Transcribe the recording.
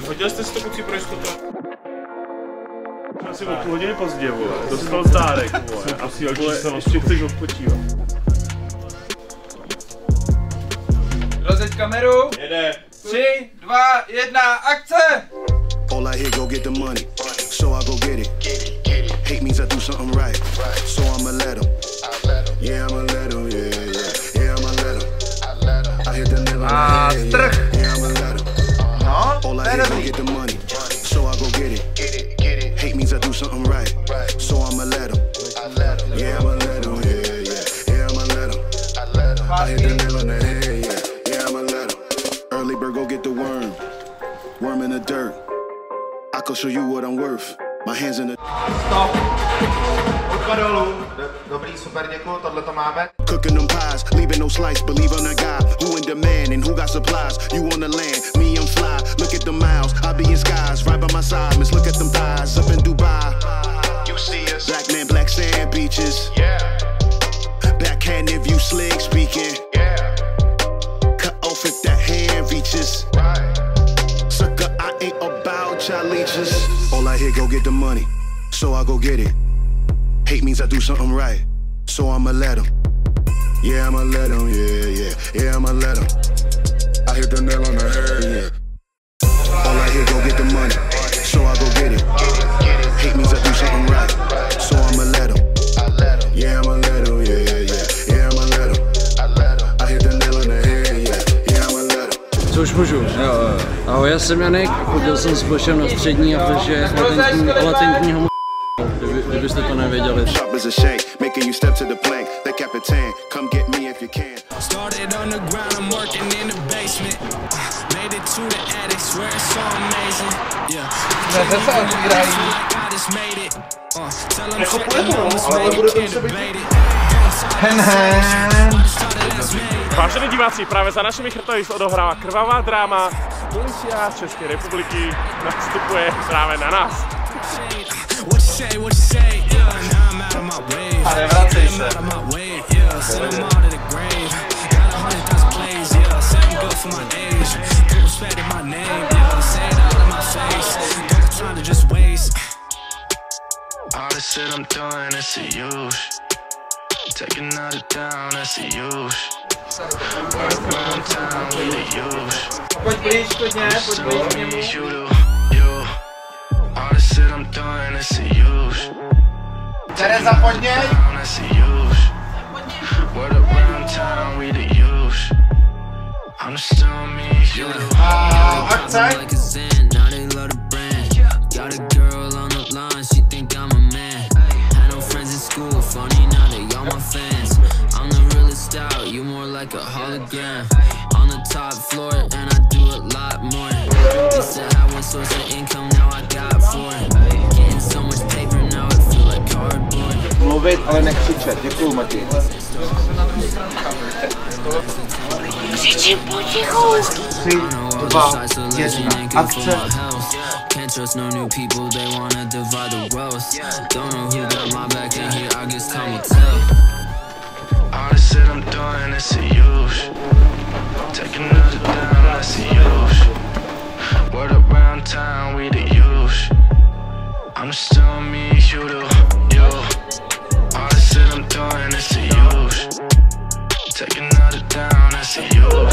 Vyhodil jste si to kucí pro jistotu? Asi o půl hodiny pozdě, vole. Dostal zdárek, vole. Asi vole, ještě chceš odpočívat. Rozjeď kameru. Jede. 3, 2, 1, akce! All I hear, go get the money, so I go get it. Hate means I do something right, so I'ma let him. Yeah, I'ma let him, yeah, yeah. Yeah, I'ma let him. I hear the never mind, yeah, I'ma let him. All I hear, go get the money, so I go get it. Hate means I do something right, so I'ma let him. Yeah, I'ma let him, yeah, yeah. Yeah, I'ma let him. I hear the never mind, yeah, yeah. I'ma let him. Early bird, go get the worm. Worm in the dirt. I can show you what I'm worth. My hands in the... Stop. Pojďme dolů. Dobrý, super, děkuju, tohle to máme. Cooking them pies, leaving no slice, believe on a guy. Who in demand and who got supplies? You on the land, me I'm fly. Look at the miles, I be in skies. Right by my side, miss, look at them thighs. Up in Dubai, you see us. Black man, black sand beaches. Yeah. Backhand if you slick speaking. Yeah. Cut off if that hand reaches. Right. Sucker, I ain't about y'all leeches. All I hear, go get the money, so I go get it. Hate means I do something right, so I'ma let him. Yeah, I'ma let him, yeah, yeah. Yeah, I'ma let him. I hit the nail on the head, yeah. All I hear, go get the money, so I go get it. Hate means I do something right, so I'ma let him. Yeah, I'ma let him, yeah, yeah, yeah. Yeah, I'ma let him. I hit the nail on the head, yeah. Yeah, I'ma let him. Co už můžu? Ahoj, já jsem Janek, chodil jsem s Bošem na střední, a to je latentní homo... Kdybyste to nevěděli. Jako půjde to, ale nebude to muset být. Vážení diváci, právě za našimi chrtoji se odohrává krvavá dráma. Policie České republiky nastupuje právě na nás. A nevracej se. Pojď blíž, pojď k němu. Tereza, pojď něj! A akce! Mluvit, ale nekřičet. Děkuju, Matěj. Křičím potichu. 3, 2, 1, akce. Taking another down, I see you.